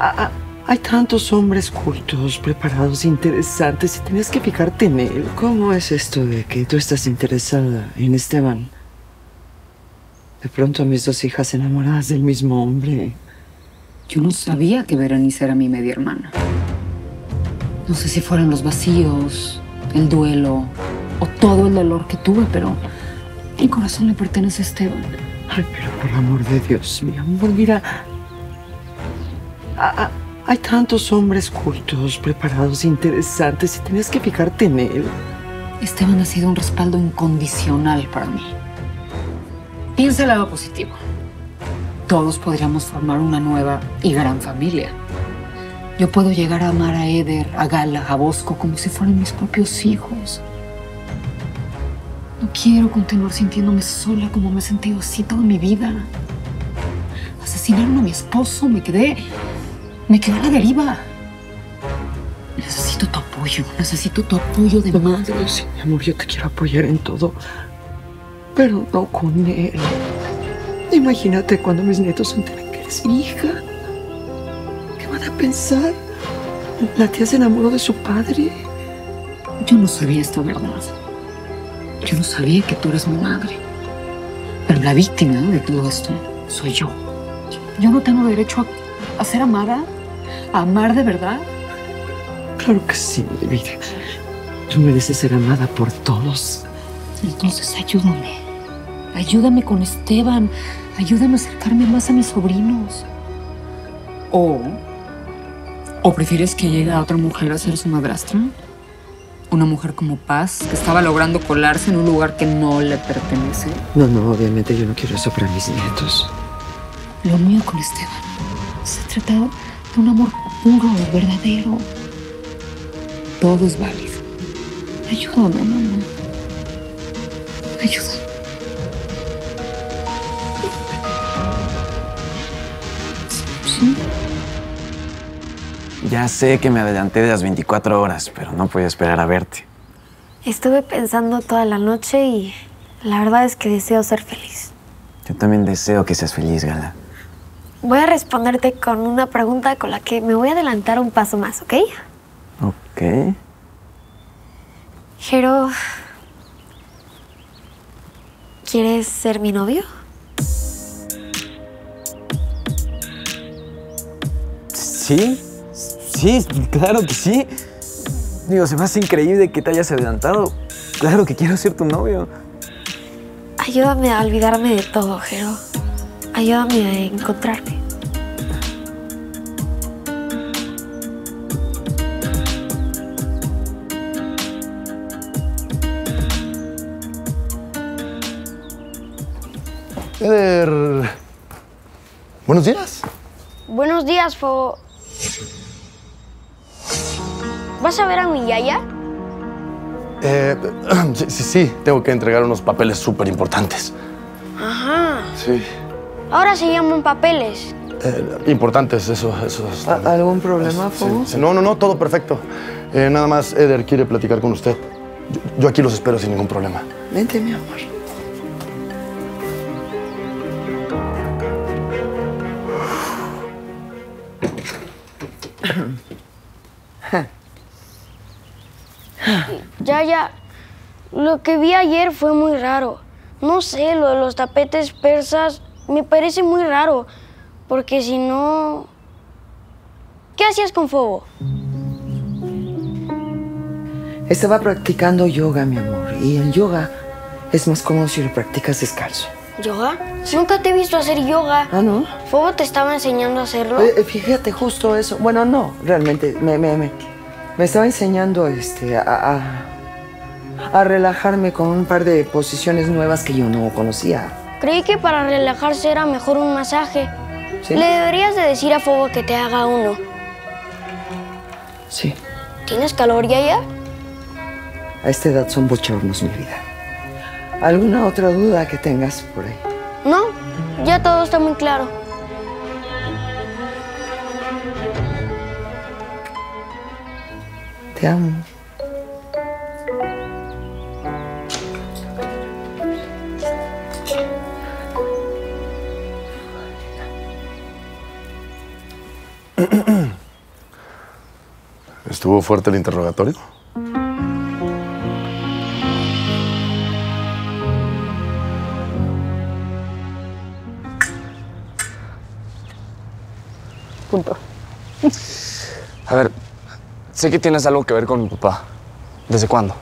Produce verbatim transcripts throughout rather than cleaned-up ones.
Ah, hay tantos hombres cultos, preparados, interesantes, y tienes que fijarte en él. ¿Cómo es esto de que tú estás interesada en Esteban? De pronto a mis dos hijas enamoradas del mismo hombre. Yo no sabía que Veranisa era mi media hermana. No sé si fueron los vacíos, el duelo o todo el dolor que tuve, pero mi corazón le pertenece a Esteban. Ay, pero por amor de Dios, mi amor, mira. Ah, ah, hay tantos hombres cultos, preparados, interesantes, y tienes que fijarte en él. Esteban ha sido un respaldo incondicional para mí. Piensa el lado positivo. Todos podríamos formar una nueva y gran familia. Yo puedo llegar a amar a Eder, a Gala, a Bosco, como si fueran mis propios hijos. No quiero continuar sintiéndome sola como me he sentido así toda mi vida. Asesinaron a mi esposo, me quedé... me quedé a la deriva. Necesito tu apoyo, necesito tu apoyo de madre. Sí, mi amor, yo te quiero apoyar en todo, pero no con él. Imagínate cuando mis nietos se enteren que eres mi hija. A pensar, la tía se enamoró de su padre. Yo no sabía esta verdad. Yo no sabía que tú eres mi madre. Pero la víctima de todo esto soy yo. Yo no tengo derecho a, a ser amada, a amar de verdad. Claro que sí, mi vida. Tú mereces ser amada por todos. Entonces ayúdame. Ayúdame con Esteban. Ayúdame a acercarme más a mis sobrinos. O... ¿O prefieres que llegue a otra mujer a ser su madrastra? ¿Una mujer como Paz, que estaba logrando colarse en un lugar que no le pertenece? No, no, obviamente yo no quiero eso para mis nietos. Lo mío con Esteban se trata de un amor puro, verdadero. Todo es válido. Ayúdame, mamá. Ayúdame. ¿Sí? Ya sé que me adelanté de las veinticuatro horas, pero no podía esperar a verte. Estuve pensando toda la noche y la verdad es que deseo ser feliz. Yo también deseo que seas feliz, Gala. Voy a responderte con una pregunta con la que me voy a adelantar un paso más, ¿ok? Ok. Jero, ¿quieres ser mi novio? Sí. Sí, claro que sí. Digo, se me hace increíble que te hayas adelantado. Claro que quiero ser tu novio. Ayúdame a olvidarme de todo, Jero. Ayúdame a encontrarme. Eder. Buenos días. Buenos días, Fobo. ¿Vas a ver a mi yaya? Eh, sí, sí, sí. Tengo que entregar unos papeles súper importantes. Ajá. Sí. Ahora se llaman papeles. Eh, importantes, eso, eso. Es, ¿Algún problema, Fobo? Sí, sí. No, no, no, todo perfecto. Eh, nada más Eder quiere platicar con usted. Yo, yo aquí los espero sin ningún problema. Vente, mi amor. Ya, ya. Lo que vi ayer fue muy raro. No sé, lo de los tapetes persas me parece muy raro. Porque si no... ¿Qué hacías con Fobo? Estaba practicando yoga, mi amor. Y el yoga es más cómodo si lo practicas descalzo. ¿Yoga? Sí. Nunca te he visto hacer yoga. ¿Ah, no? ¿Fobo te estaba enseñando a hacerlo? Eh, fíjate, justo eso. Bueno, no, realmente. Me, me, me, me estaba enseñando este, a, a, a relajarme con un par de posiciones nuevas que yo no conocía. Creí que para relajarse era mejor un masaje. ¿Sí? Le deberías de decir a Fobo que te haga uno. Sí. ¿Tienes calor ya ya? A esta edad son bochornos, mi vida. ¿Alguna otra duda que tengas por ahí? No, ya todo está muy claro. Te amo. ¿Estuvo fuerte el interrogatorio? Punto. A ver, sé que tienes algo que ver con mi papá. ¿Desde cuándo?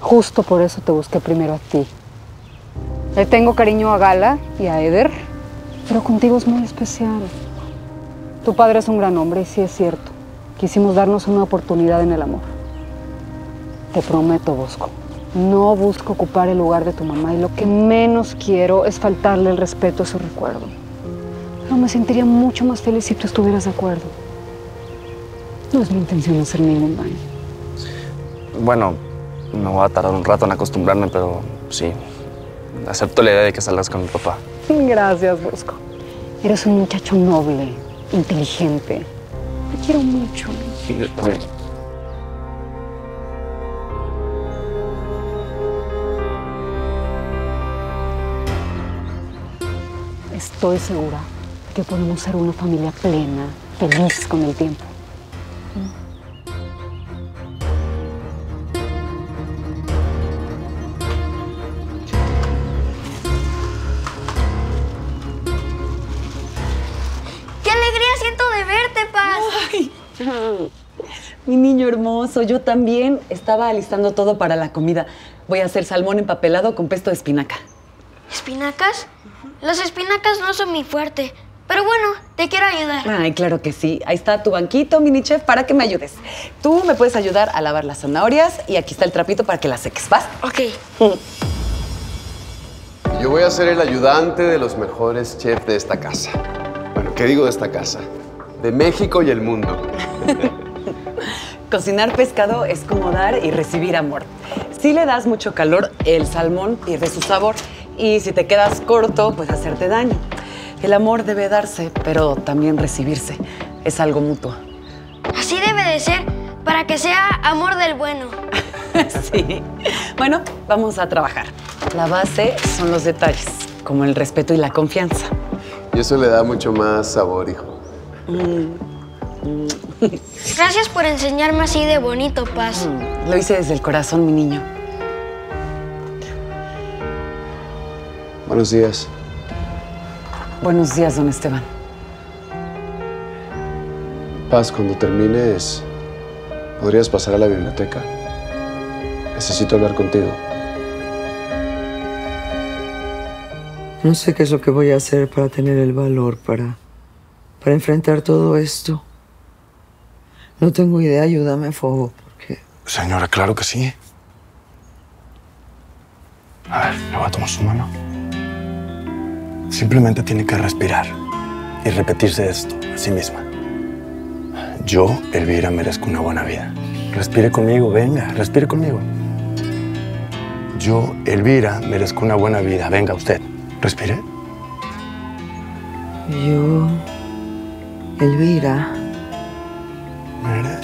Justo por eso te busqué primero a ti. Le tengo cariño a Gala y a Eder, pero contigo es muy especial. Tu padre es un gran hombre y sí es cierto. Quisimos darnos una oportunidad en el amor. Te prometo, Bosco, no busco ocupar el lugar de tu mamá y lo que menos quiero es faltarle el respeto a su recuerdo. Pero me sentiría mucho más feliz si tú estuvieras de acuerdo. No es mi intención hacer ningún daño. Bueno, me voy a tardar un rato en acostumbrarme, pero sí. Acepto la idea de que salgas con mi papá. Gracias, Bosco. Eres un muchacho noble, inteligente. Te quiero mucho. Sí, yo también. Estoy segura de que podemos ser una familia plena, feliz con el tiempo. Mi niño hermoso, yo también estaba alistando todo para la comida. Voy a hacer salmón empapelado con pesto de espinaca. ¿Espinacas? Las espinacas no son mi fuerte, pero bueno, te quiero ayudar. Ay, claro que sí. Ahí está tu banquito, mini chef, para que me ayudes. Tú me puedes ayudar a lavar las zanahorias y aquí está el trapito para que las seques. ¿Vas? Ok. Yo voy a ser el ayudante de los mejores chefs de esta casa. Bueno, ¿qué digo de esta casa? De México y el mundo. Cocinar pescado es como dar y recibir amor. Si le das mucho calor, el salmón pierde su sabor. Y si te quedas corto, puede hacerte daño. El amor debe darse, pero también recibirse. Es algo mutuo. Así debe de ser, para que sea amor del bueno. Sí. Bueno, vamos a trabajar. La base son los detalles, como el respeto y la confianza. Y eso le da mucho más sabor, hijo. Gracias por enseñarme así de bonito, Paz. Lo hice desde el corazón, mi niño. Buenos días. Buenos días, don Esteban. Paz, cuando termines, podrías pasar a la biblioteca. Necesito hablar contigo. No sé qué es lo que voy a hacer para tener el valor para... para enfrentar todo esto. No tengo idea, ayúdame, Fobo, porque... Señora, claro que sí. A ver, le voy a tomar su mano. Simplemente tiene que respirar y repetirse esto a sí misma. Yo, Elvira, merezco una buena vida. Respire conmigo, venga, respire conmigo. Yo, Elvira, merezco una buena vida. Venga, usted, respire. Yo... Elvira,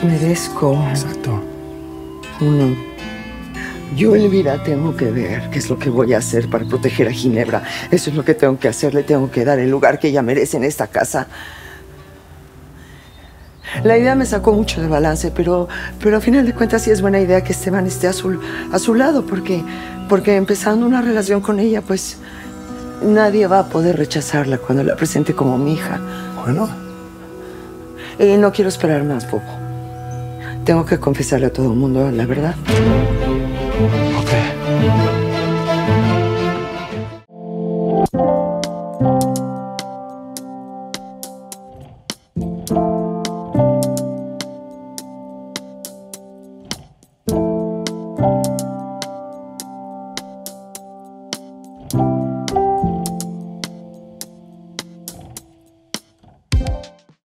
merezco. Exacto. Uno. Yo, Elvira, tengo que ver qué es lo que voy a hacer para proteger a Ginebra. Eso es lo que tengo que hacer. Le tengo que dar el lugar que ella merece en esta casa. La idea me sacó mucho de balance, pero, pero al final de cuentas sí es buena idea que Esteban esté a su, a su lado, porque, porque empezando una relación con ella, pues nadie va a poder rechazarla cuando la presente como mi hija. Bueno. Eh, no quiero esperar más, Fobo. Tengo que confesarle a todo el mundo la verdad.